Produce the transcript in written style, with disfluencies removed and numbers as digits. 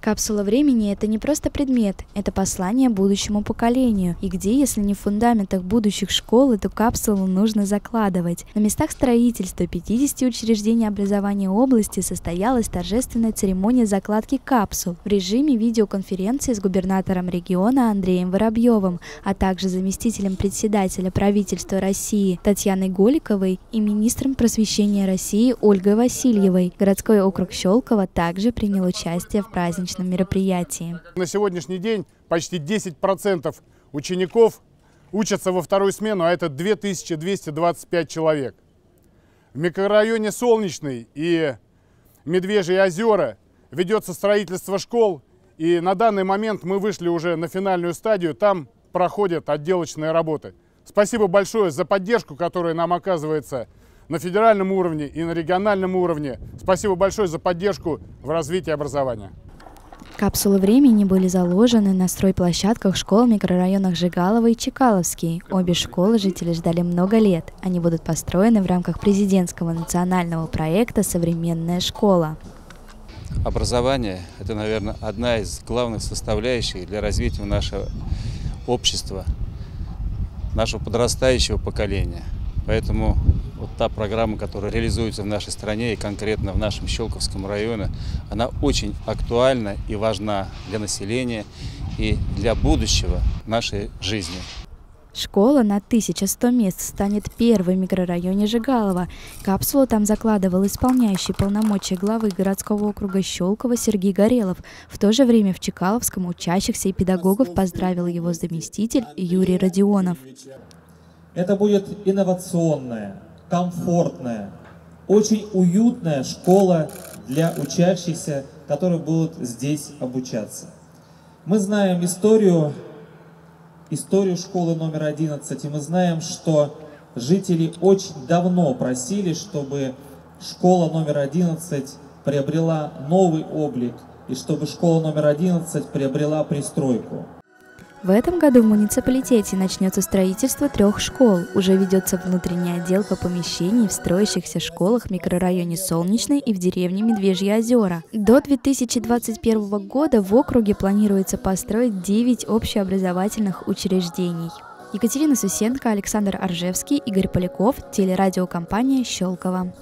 Капсула времени – это не просто предмет, это послание будущему поколению. И где, если не в фундаментах будущих школ, эту капсулу нужно закладывать? На местах строительства 50 учреждений образования области состоялась торжественная церемония закладки капсул в режиме видеоконференции с губернатором региона Андреем Воробьевым, а также заместителем председателя правительства России Татьяной Голиковой и министром просвещения России Ольгой Васильевой. Городской округ Щелково также принял участие в праздничном мероприятии. На сегодняшний день почти 10% учеников учатся во вторую смену, а это 2225 человек. В микрорайоне Солнечный и Медвежьи озера ведется строительство школ, и на данный момент мы вышли уже на финальную стадию, там проходят отделочные работы. Спасибо большое за поддержку, которая нам оказывается на федеральном уровне и на региональном уровне. Спасибо большое за поддержку в развитии образования. Капсулы времени были заложены на стройплощадках школ в микрорайонах Жегалово и Чкаловский. Обе школы жители ждали много лет. Они будут построены в рамках президентского национального проекта «Современная школа». Образование – это, наверное, одна из главных составляющих для развития нашего общества, нашего подрастающего поколения. Поэтому вот та программа, которая реализуется в нашей стране и конкретно в нашем Щелковском районе, она очень актуальна и важна для населения и для будущего нашей жизни. Школа на 1100 мест станет первой в микрорайоне Жегалово. Капсулу там закладывал исполняющий полномочия главы городского округа Щелково Сергей Горелов. В то же время в Чкаловском учащихся и педагогов поздравил его заместитель Юрий Родионов. Это будет инновационная, комфортная, очень уютная школа для учащихся, которые будут здесь обучаться. Мы знаем историю школы номер 11, и мы знаем, что жители очень давно просили, чтобы школа номер 11 приобрела новый облик, и чтобы школа номер 11 приобрела пристройку. В этом году в муниципалитете начнется строительство 3 школ. Уже ведется внутренняя отделка помещений в строящихся школах в микрорайоне Солнечной и в деревне Медвежьи озера. До 2021 года в округе планируется построить 9 общеобразовательных учреждений. Екатерина Сусенко, Александр Аржевский, Игорь Поляков, телерадиокомпания «Щелково».